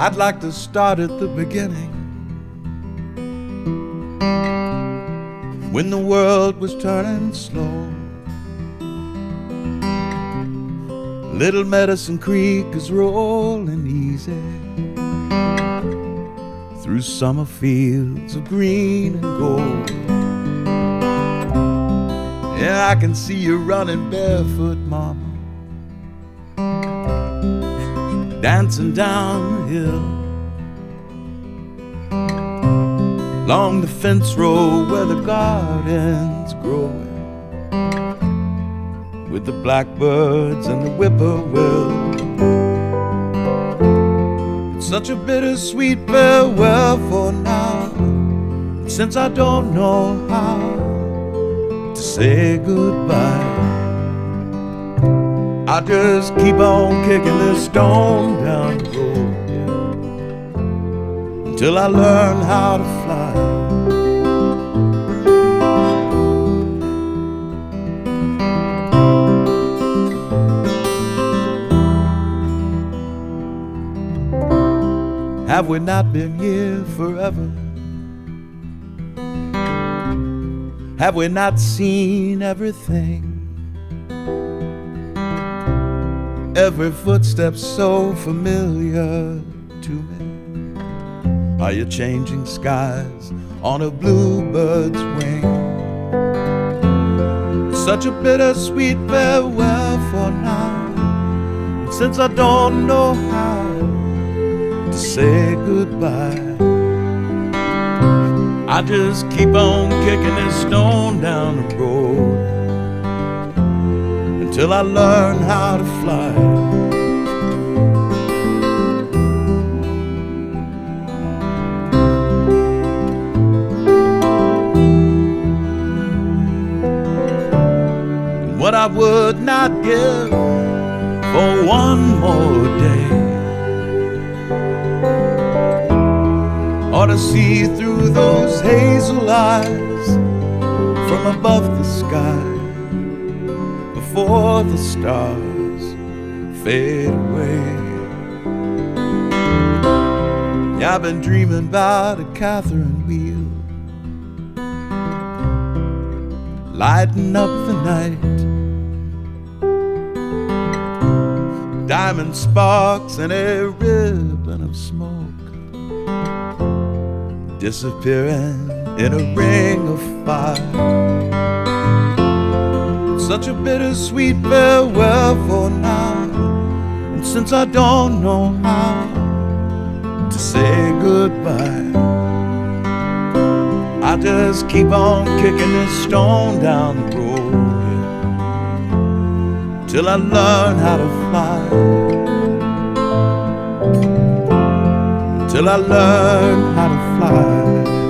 I'd like to start at the beginning, when the world was turning slow. Little Medicine Creek is rolling easy through summer fields of green and gold. Yeah, I can see you running barefoot, mama, dancing down the hill, along the fence row where the garden's growing, with the blackbirds and the whippoorwill. It's such a bittersweet farewell for now, since I don't know how to say goodbye. I just keep on kicking this stone down the road until I learn how to fly. Have we not been here forever? Have we not seen everything? Every footstep so familiar to me. Are you changing skies on a bluebird's wing? Such a bittersweet farewell for now, since I don't know how to say goodbye. I just keep on kicking this stone down the road till I learn how to fly. And what I would not give for one more day, or to see through those hazel eyes from above the sky, before the stars fade away. Yeah, I've been dreaming about a Catherine wheel, lighting up the night, diamond sparks and a ribbon of smoke disappearing in a ring of fire. Such a bittersweet farewell for now, and since I don't know how to say goodbye, I just keep on kicking this stone down the road till I learn how to fly, till I learn how to fly.